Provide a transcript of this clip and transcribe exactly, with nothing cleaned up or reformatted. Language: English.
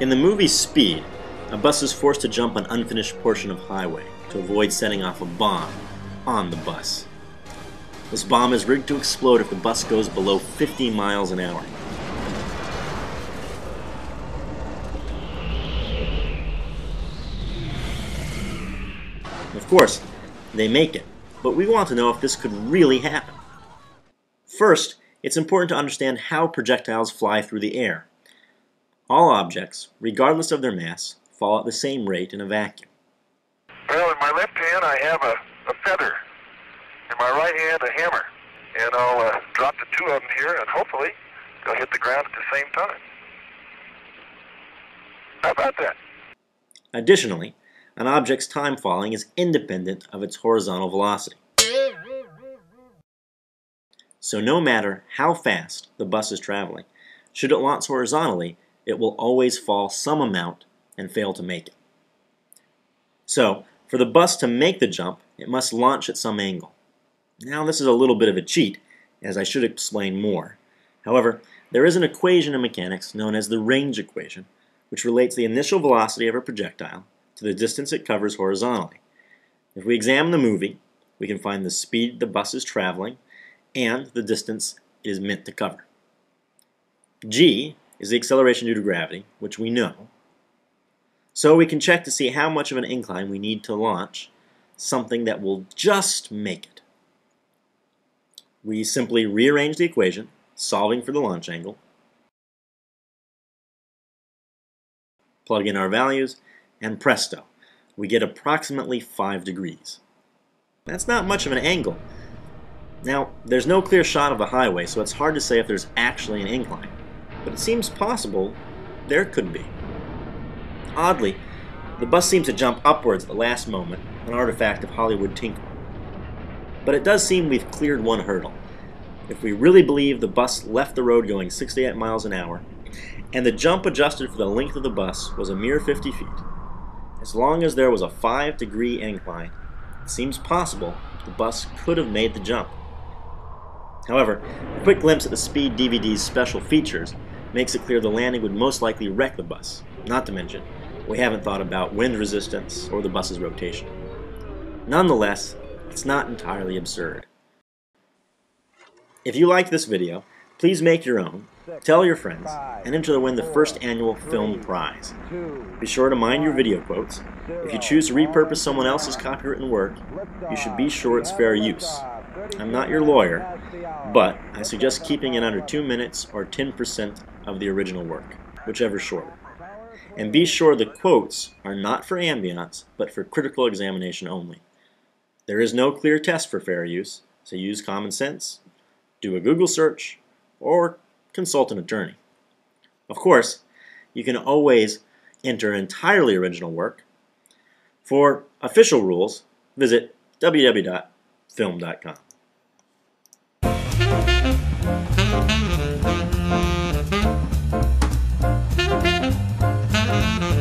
In the movie Speed, a bus is forced to jump an unfinished portion of highway to avoid setting off a bomb on the bus. This bomb is rigged to explode if the bus goes below fifty miles an hour. Of course, they make it, but we want to know if this could really happen. First, it's important to understand how projectiles fly through the air. All objects, regardless of their mass, fall at the same rate in a vacuum. Well, in my left hand I have a, a feather, in my right hand a hammer, and I'll uh, drop the two of them here and hopefully they'll hit the ground at the same time. How about that? Additionally, an object's time falling is independent of its horizontal velocity. So no matter how fast the bus is traveling, should it launch horizontally, it will always fall some amount and fail to make it. So, for the bus to make the jump, it must launch at some angle. Now this is a little bit of a cheat, as I should explain more. However, there is an equation in mechanics known as the range equation, which relates the initial velocity of a projectile to the distance it covers horizontally. If we examine the movie, we can find the speed the bus is traveling and the distance it is meant to cover. G is the acceleration due to gravity, which we know. So we can check to see how much of an incline we need to launch something that will just make it. We simply rearrange the equation, solving for the launch angle, plug in our values, and presto, we get approximately five degrees. That's not much of an angle. Now, there's no clear shot of the highway, so it's hard to say if there's actually an incline, but it seems possible there could be. Oddly, the bus seems to jump upwards at the last moment, an artifact of Hollywood tinkering. But it does seem we've cleared one hurdle. If we really believe the bus left the road going sixty-eight miles an hour, and the jump adjusted for the length of the bus was a mere fifty feet, as long as there was a five degree incline, it seems possible the bus could have made the jump. However, a quick glimpse at the Speed D V D's special features makes it clear the landing would most likely wreck the bus, not to mention we haven't thought about wind resistance or the bus's rotation. Nonetheless, it's not entirely absurd. If you liked this video, please make your own, tell your friends, and enter to win the first annual Film Prize. Be sure to mind your video quotes. If you choose to repurpose someone else's copywritten work, you should be sure it's fair use. I'm not your lawyer, but I suggest keeping it under two minutes or ten percent of the original work, whichever shorter. And be sure the quotes are not for ambiance, but for critical examination only. There is no clear test for fair use, so use common sense, do a Google search, or consult an attorney. Of course, you can always enter entirely original work. For official rules, visit w w w dot film dot com. We'll be right back.